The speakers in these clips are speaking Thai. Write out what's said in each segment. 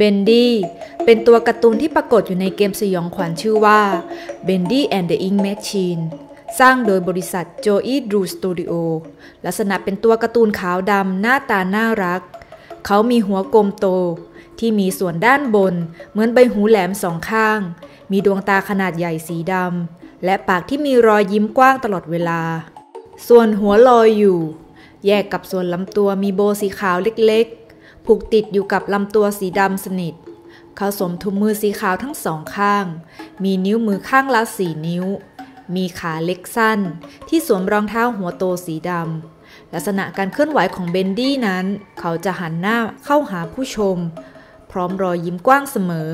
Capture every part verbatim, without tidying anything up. Bendy เป็นตัวการ์ตูนที่ปรากฏอยู่ในเกมสยองขวัญชื่อว่า Bendy and the Ink Machine สร้างโดยบริษัท Joey Drew Studio ลักษณะเป็นตัวการ์ตูนขาวดำหน้าตาน่ารักเขามีหัวกลมโตที่มีส่วนด้านบนเหมือนใบหูแหลมสองข้างมีดวงตาขนาดใหญ่สีดำและปากที่มีรอยยิ้มกว้างตลอดเวลาส่วนหัวลอยอยู่แยกกับส่วนลำตัวมีโบสีขาวเล็กๆผูกติดอยู่กับลำตัวสีดำสนิทเขาสวมถุงมือสีขาวทั้งสองข้างมีนิ้วมือข้างละสี่นิ้วมีขาเล็กสั้นที่สวมรองเท้าหัวโตสีดำลักษณะการเคลื่อนไหวของเบนดี้นั้นเขาจะหันหน้าเข้าหาผู้ชมพร้อมรอยยิ้มกว้างเสมอ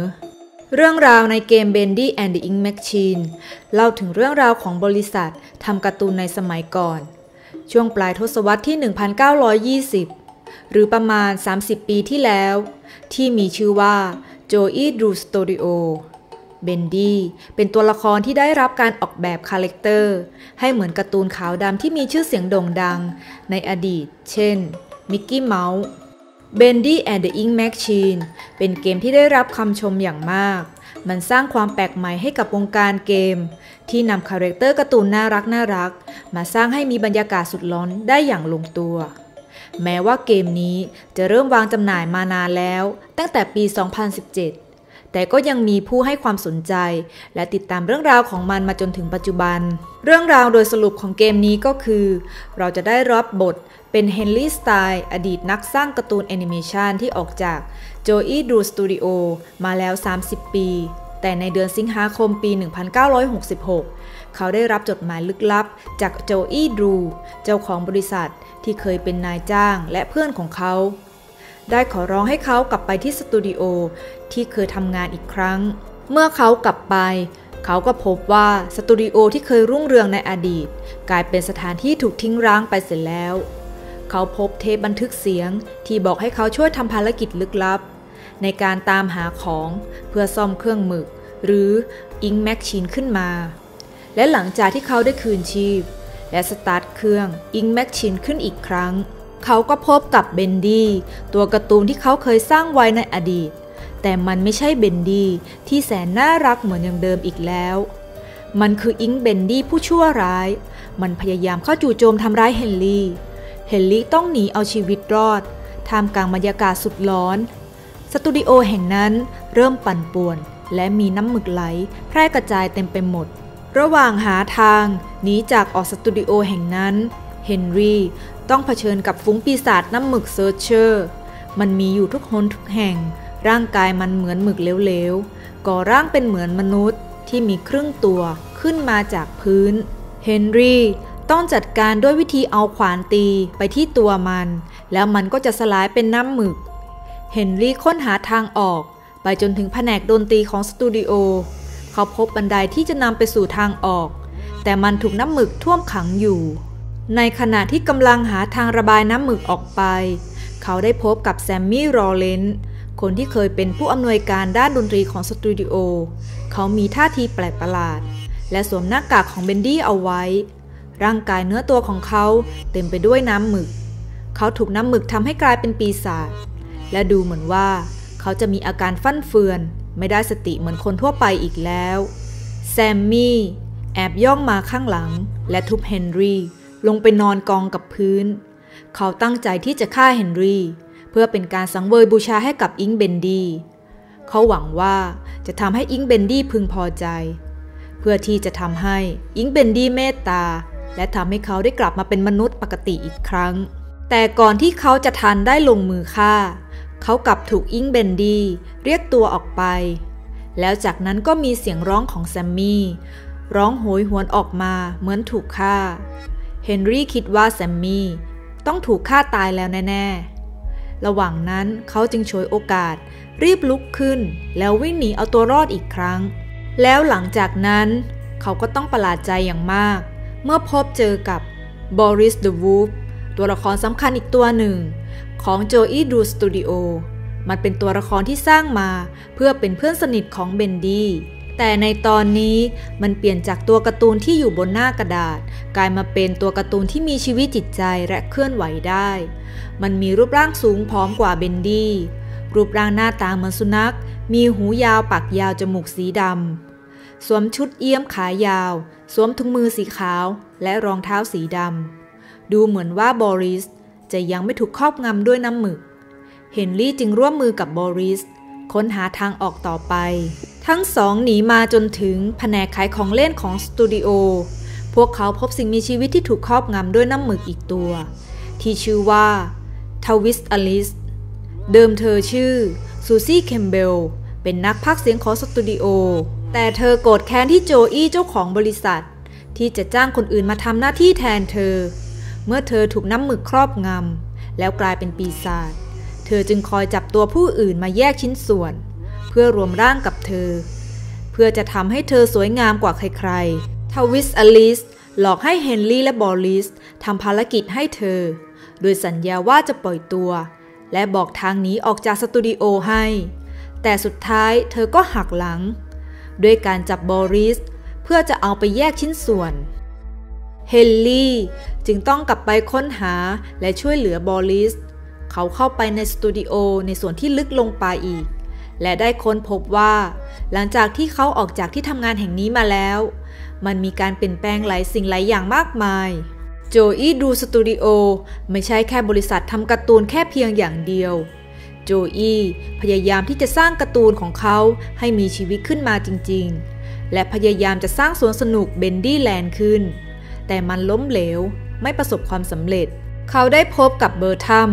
เรื่องราวในเกม Bendy and the Ink Machine เล่าถึงเรื่องราวของบริษัททำการ์ตูนในสมัยก่อนช่วงปลายทศวรรษที่ หนึ่งพันเก้าร้อยยี่สิบ หรือประมาณ สามสิบ ปีที่แล้วที่มีชื่อว่า Joey Drew Studio Bendy เป็นตัวละครที่ได้รับการออกแบบคาแรคเตอร์ให้เหมือนการ์ตูนขาวดำที่มีชื่อเสียงโด่งดังในอดีตเช่น Mickey Mouse Bendy and the Ink Machine เป็นเกมที่ได้รับคำชมอย่างมากมันสร้างความแปลกใหม่ให้กับวงการเกมที่นำคาแรคเตอร์การ์ตูนน่ารักน่ารักมาสร้างให้มีบรรยากาศสุดล้นได้อย่างลงตัวแม้ว่าเกมนี้จะเริ่มวางจำหน่ายมานานแล้วตั้งแต่ปี สองพันสิบเจ็ด แต่ก็ยังมีผู้ให้ความสนใจและติดตามเรื่องราวของมันมาจนถึงปัจจุบันเรื่องราวโดยสรุปของเกมนี้ก็คือเราจะได้รับบทเป็นเฮนรี่สไตล์อดีตนักสร้างการ์ตูนแอนิเมชันที่ออกจาก Joey Drew Studio มาแล้วสามสิบปีแต่ในเดือนสิงหาคมปี หนึ่งพันเก้าร้อยหกสิบหก เขาได้รับจดหมายลึกลับจาก Joey Drew เจ้าของบริษัทที่เคยเป็นนายจ้างและเพื่อนของเขาได้ขอร้องให้เขากลับไปที่สตูดิโอที่เคยทำงานอีกครั้งเมื่อเขากลับไปเขาก็พบว่าสตูดิโอที่เคยรุ่งเรืองในอดีตกลายเป็นสถานที่ถูกทิ้งร้างไปเสร็จแล้วเขาพบเทปบันทึกเสียงที่บอกให้เขาช่วยทำภารกิจลึกลับในการตามหาของเพื่อซ่อมเครื่องหมึกหรืออิงค์แมชชีนขึ้นมาและหลังจากที่เขาได้คืนชีพและสตาร์ทเครื่องอิงค์แมชชีนขึ้นอีกครั้งเขาก็พบกับเบนดี้ตัวการ์ตูนที่เขาเคยสร้างไว้ในอดีตแต่มันไม่ใช่เบนดี้ที่แสนน่ารักเหมือนอย่างเดิมอีกแล้วมันคืออิงค์เบนดี้ผู้ชั่วร้ายมันพยายามเข้าจู่โจมทำร้ายเฮนรี่เฮนรี่ต้องหนีเอาชีวิตรอดท่ามกลางบรรยากาศสุดร้อนสตูดิโอแห่งนั้นเริ่มปั่นป่วนและมีน้ำหมึกไหลแพร่กระจายเต็มไปหมดระหว่างหาทางหนีจากออกสตูดิโอแห่งนั้นเฮนรี่ต้องเผชิญกับฝูงปีศาจน้ำหมึกเซิร์ชเชอร์มันมีอยู่ทุกหนทุกแห่งร่างกายมันเหมือนหมึกเหลวๆก่อร่างเป็นเหมือนมนุษย์ที่มีครึ่งตัวขึ้นมาจากพื้นเฮนรี่ต้องจัดการด้วยวิธีเอาขวานตีไปที่ตัวมันแล้วมันก็จะสลายเป็นน้ำหมึกเฮนรี่ค้นหาทางออกไปจนถึงแผนกดนตรีของสตูดิโอเขาพบบันไดที่จะนำไปสู่ทางออกแต่มันถูกน้ำหมึกท่วมขังอยู่ในขณะที่กำลังหาทางระบายน้ำหมึกออกไปเขาได้พบกับแซมมี่ รอเลนซ์คนที่เคยเป็นผู้อำนวยการด้านดนตรีของสตูดิโอเขามีท่าทีแปลกประหลาดและสวมหน้ากากของเบนดี้เอาไว้ร่างกายเนื้อตัวของเขาเต็มไปด้วยน้ำหมึกเขาถูกน้ำหมึกทำให้กลายเป็นปีศาจและดูเหมือนว่าเขาจะมีอาการฟั่นเฟือนไม่ได้สติเหมือนคนทั่วไปอีกแล้วแซมมี่แอบย่องมาข้างหลังและทุบเฮนรี่ลงไปนอนกองกับพื้นเขาตั้งใจที่จะฆ่าเฮนรี่เพื่อเป็นการสังเวยบูชาให้กับอิงค์เบนดี้เขาหวังว่าจะทำให้อิงค์เบนดี้พึงพอใจเพื่อที่จะทำให้อิงค์เบนดี้เมตตาและทำให้เขาได้กลับมาเป็นมนุษย์ปกติอีกครั้งแต่ก่อนที่เขาจะทันได้ลงมือฆ่าเขากลับถูกอิงค์เบนดี้เรียกตัวออกไปแล้วจากนั้นก็มีเสียงร้องของแซมมี่ร้องโหยหวนออกมาเหมือนถูกฆ่าเฮนรี่คิดว่าแซมมี่ต้องถูกฆ่าตายแล้วแน่ๆระหว่างนั้นเขาจึงฉวยโอกาสรีบลุกขึ้นแล้ววิ่งหนีเอาตัวรอดอีกครั้งแล้วหลังจากนั้นเขาก็ต้องประหลาดใจอย่างมากเมื่อพบเจอกับบอริส เดอะวูลฟ์ตัวละครสำคัญอีกตัวหนึ่งของ Joey Drew Studio มันเป็นตัวละครที่สร้างมาเพื่อเป็นเพื่อนสนิทของเบนดี้แต่ในตอนนี้มันเปลี่ยนจากตัวการ์ตูนที่อยู่บนหน้ากระดาษกลายมาเป็นตัวการ์ตูนที่มีชีวิตจิตใจและเคลื่อนไหวได้มันมีรูปร่างสูงผอมกว่าเบนดี้ รูปร่างหน้าตาเหมือนสุนัขมีหูยาวปากยาวจมูกสีดำสวมชุดเอี้ยมขายาวสวมถุงมือสีขาวและรองเท้าสีดำดูเหมือนว่าบอริสจะยังไม่ถูกครอบงำด้วยน้ำหมึกเฮนรี่จึงร่วมมือกับบอริสค้นหาทางออกต่อไปทั้งสองหนีมาจนถึงแผนกขายของเล่นของสตูดิโอพวกเขาพบสิ่งมีชีวิตที่ถูกครอบงำด้วยน้ำหมึกอีกตัวที่ชื่อว่าทวิสต์อลิสเดิมเธอชื่อซูซี่เคมเบลเป็นนักพากย์เสียงของสตูดิโอแต่เธอโกรธแค้นที่โจอี้เจ้าของบริษัทที่จะจ้างคนอื่นมาทำหน้าที่แทนเธอเมื่อเธอถูกน้ำหมึกครอบงำแล้วกลายเป็นปีศาจเธอจึงคอยจับตัวผู้อื่นมาแยกชิ้นส่วนเพื่อรวมร่างกับเธอเพื่อจะทำให้เธอสวยงามกว่าใครๆทวิสต์อลิสหลอกให้เฮนรี่และบอริสทำภารกิจให้เธอโดยสัญญาว่าจะปล่อยตัวและบอกทางหนีออกจากสตูดิโอให้แต่สุดท้ายเธอก็หักหลังด้วยการจับบอริสเพื่อจะเอาไปแยกชิ้นส่วนเฮนรี่จึงต้องกลับไปค้นหาและช่วยเหลือบอริสเขาเข้าไปในสตูดิโอในส่วนที่ลึกลงไปอีกและได้ค้นพบว่าหลังจากที่เขาออกจากที่ทำงานแห่งนี้มาแล้วมันมีการเปลี่ยนแปลงหลายสิ่งหลายอย่างมากมายโจอี้ดูสตูดิโอไม่ใช่แค่บริษัททำการ์ตูนแค่เพียงอย่างเดียวโจอี้พยายามที่จะสร้างการ์ตูนของเขาให้มีชีวิตขึ้นมาจริงๆและพยายามจะสร้างสวนสนุกเบนดี้แลนด์ขึ้นแต่มันล้มเหลวไม่ประสบความสำเร็จเขาได้พบกับเบอร์ทัม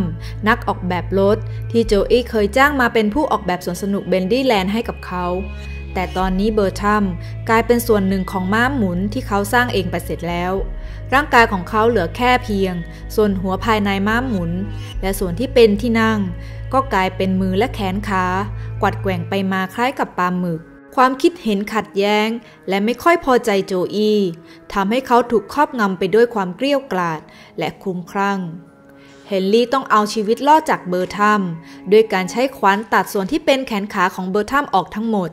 นักออกแบบรถที่โจอี้เคยจ้างมาเป็นผู้ออกแบบสวนสนุกเบนดี้แลนด์ให้กับเขาแต่ตอนนี้เบอร์ทัมกลายเป็นส่วนหนึ่งของม้าหมุนที่เขาสร้างเองไปเสร็จแล้วร่างกายของเขาเหลือแค่เพียงส่วนหัวภายในม้าหมุนและส่วนที่เป็นที่นั่งก็กลายเป็นมือและแขนขากวัดแกว่งไปมาคล้ายกับปลาหมึกความคิดเห็นขัดแย้งและไม่ค่อยพอใจโจอี้ทำให้เขาถูกครอบงำไปด้วยความเกรี้ยวกราดและคลุ้มคลั่งเฮนรี่ต้องเอาชีวิตรอดจากเบอร์ทัมด้วยการใช้ขวานตัดส่วนที่เป็นแขนขาของเบอร์ทัมออกทั้งหมด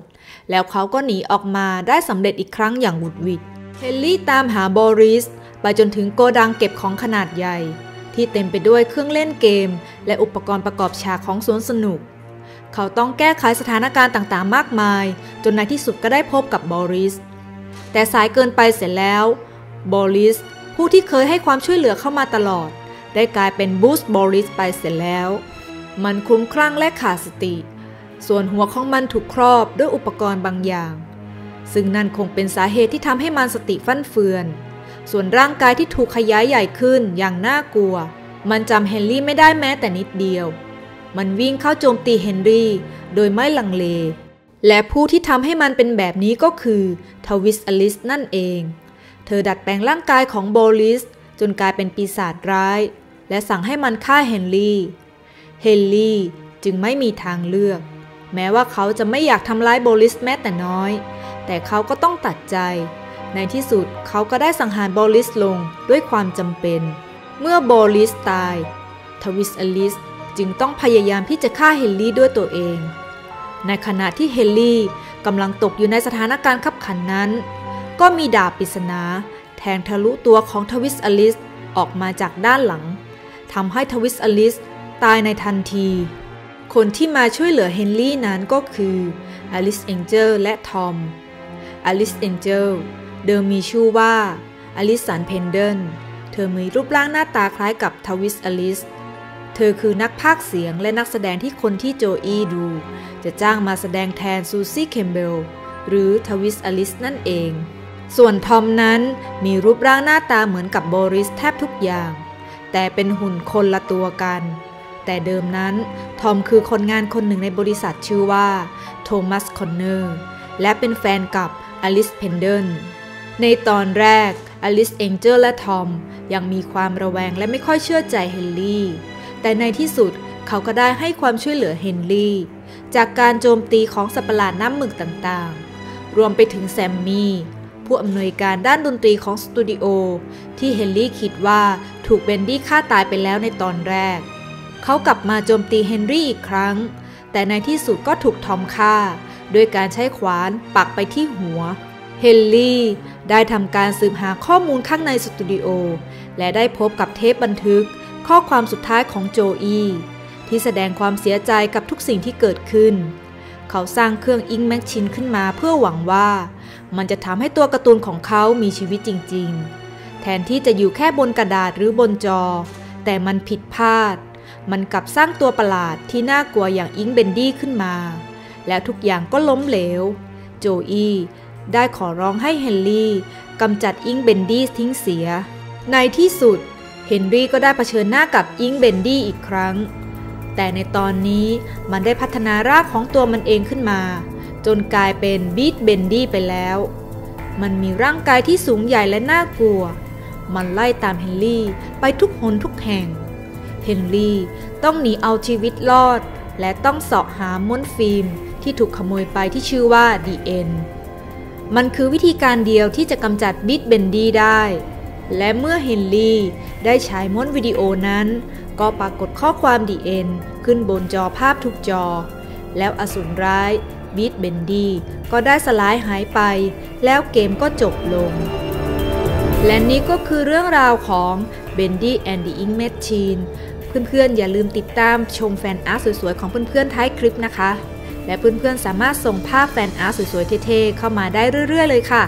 แล้วเขาก็หนีออกมาได้สำเร็จอีกครั้งอย่างหวุดหวิดเฮนรี่ตามหาบอริสไปจนถึงโกดังเก็บของขนาดใหญ่ที่เต็มไปด้วยเครื่องเล่นเกมและอุปกรณ์ประกอบฉากของสวนสนุกเขาต้องแก้ไขสถานการณ์ต่างๆมากมายจนในที่สุดก็ได้พบกับบอริสแต่สายเกินไปเสร็จแล้วบอริสผู้ที่เคยให้ความช่วยเหลือเข้ามาตลอดได้กลายเป็นบูสบอริสไปเสร็จแล้วมันคลุ้มคลั่งและขาดสติส่วนหัวของมันถูกครอบด้วยอุปกรณ์บางอย่างซึ่งนั่นคงเป็นสาเหตุที่ทำให้มันสติฟั่นเฟือนส่วนร่างกายที่ถูกขยายใหญ่ขึ้นอย่างน่ากลัวมันจำเฮนรี่ไม่ได้แม้แต่นิดเดียวมันวิ่งเข้าโจมตีเฮนรี่โดยไม่ลังเลและผู้ที่ทำให้มันเป็นแบบนี้ก็คือทวิสต์อลิสนั่นเองเธอดัดแปลงร่างกายของบอริสจนกลายเป็นปีศาจร้ายและสั่งให้มันฆ่าเฮนรี่เฮนรี่จึงไม่มีทางเลือกแม้ว่าเขาจะไม่อยากทำร้ายบอริสแม้แต่น้อยแต่เขาก็ต้องตัดใจในที่สุดเขาก็ได้สังหารบอริสลงด้วยความจำเป็นเมื่อบอริสตายทวิสต์อลิสจึงต้องพยายามที่จะฆ่าเฮนรี่ด้วยตัวเองในขณะที่เฮนรี่กำลังตกอยู่ในสถานการณ์คับขันนั้นก็มีดาบปริศนาแทงทะลุตัวของทวิสต์อลิสออกมาจากด้านหลังทำให้ทวิสต์อลิสตายในทันทีคนที่มาช่วยเหลือเฮนรี่นั้นก็คืออลิสเอ็นเจลและทอมอลิสเอ็นเจลเดิมมีชื่อว่าอลิสันเพนเดนเธอมีรูปร่างหน้าตาคล้ายกับทวิสต์อลิสเธอคือนักพากย์เสียงและนักแสดงที่คนที่โจอี้ดูจะจ้างมาแสดงแทนซูซี่เคมเบลหรือทวิสต์อลิสนั่นเองส่วนทอมนั้นมีรูปร่างหน้าตาเหมือนกับบอริสแทบทุกอย่างแต่เป็นหุ่นคนละตัวกันแต่เดิมนั้นทอมคือคนงานคนหนึ่งในบริษัทชื่อว่าโทมัสคอนเนอร์และเป็นแฟนกับอลิสเพนเดนในตอนแรกอลิสเอ็นเจลและทอมยังมีความระแวงและไม่ค่อยเชื่อใจเฮนรี่แต่ในที่สุดเขาก็ได้ให้ความช่วยเหลือเฮนรี่จากการโจมตีของสัตว์ประหลาดน้ำหมึกต่างๆรวมไปถึงแซมมี่ผู้อำนวยการด้านดนตรีของสตูดิโอที่เฮนรี่คิดว่าถูกเบนดี้ฆ่าตายไปแล้วในตอนแรกเขากลับมาโจมตีเฮนรี่อีกครั้งแต่ในที่สุดก็ถูกทอมฆ่าด้วยการใช้ขวานปักไปที่หัวเฮนรี่ได้ทำการสืบหาข้อมูลข้างในสตูดิโอและได้พบกับเทปบันทึกข้อความสุดท้ายของโจอี้ ที่แสดงความเสียใจกับทุกสิ่งที่เกิดขึ้นเขาสร้างเครื่องอิงค์แมชชีนขึ้นมาเพื่อหวังว่ามันจะทำให้ตัวการ์ตูนของเขามีชีวิตจริงๆแทนที่จะอยู่แค่บนกระดาษหรือบนจอแต่มันผิดพลาดมันกลับสร้างตัวประหลาดที่น่ากลัวอย่างอิงค์เบนดี้ขึ้นมาและทุกอย่างก็ล้มเหลวโจอี้ได้ขอร้องให้เฮนรี่กำจัดอิงค์เบนดี้ทิ้งเสียในที่สุดเฮนรี่ก็ได้เผชิญหน้ากับอิงค์เบนดี้อีกครั้งแต่ในตอนนี้มันได้พัฒนารากของตัวมันเองขึ้นมาจนกลายเป็นบีทเบนดี้ไปแล้วมันมีร่างกายที่สูงใหญ่และน่ากลัวมันไล่ตามเฮนรี่ไปทุกหนทุกแห่งเฮนรี่ต้องหนีเอาชีวิตรอดและต้องเสาะหาม้วนฟิล์มที่ถูกขโมยไปที่ชื่อว่าดีเอ็นมันคือวิธีการเดียวที่จะกำจัดบีทเบนดี้ได้และเมื่อเฮนรี่ได้ใช้ม้วนวิดีโอนั้นก็ปรากฏข้อความดีเอ็นขึ้นบนจอภาพทุกจอแล้วอสูรร้ายบีทเบนดี้ก็ได้สลายหายไปแล้วเกมก็จบลงและนี้ก็คือเรื่องราวของ Bendy and the Ink Machine เพื่อนๆอย่าลืมติดตามชมแฟนอาร์ตสวยๆของเพื่อนๆท้ายคลิปนะคะและเพื่อนๆสามารถส่งภาพแฟนอาร์ตสวยๆเท่ๆเข้ามาได้เรื่อยๆเลยค่ะ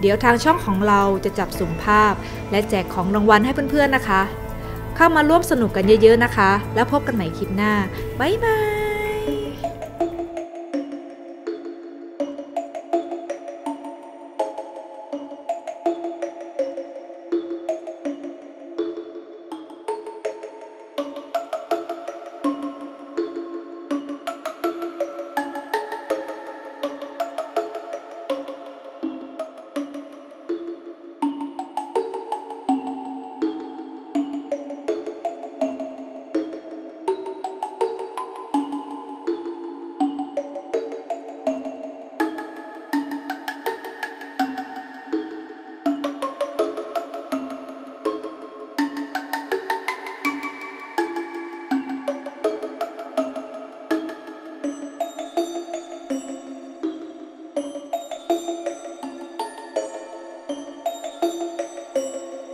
เดี๋ยวทางช่องของเราจะจับสุ่มภาพและแจกของรางวัลให้เพื่อนๆนะคะเข้ามาร่วมสนุกกันเยอะๆนะคะแล้วพบกันใหม่คลิปหน้าบ๊ายบาย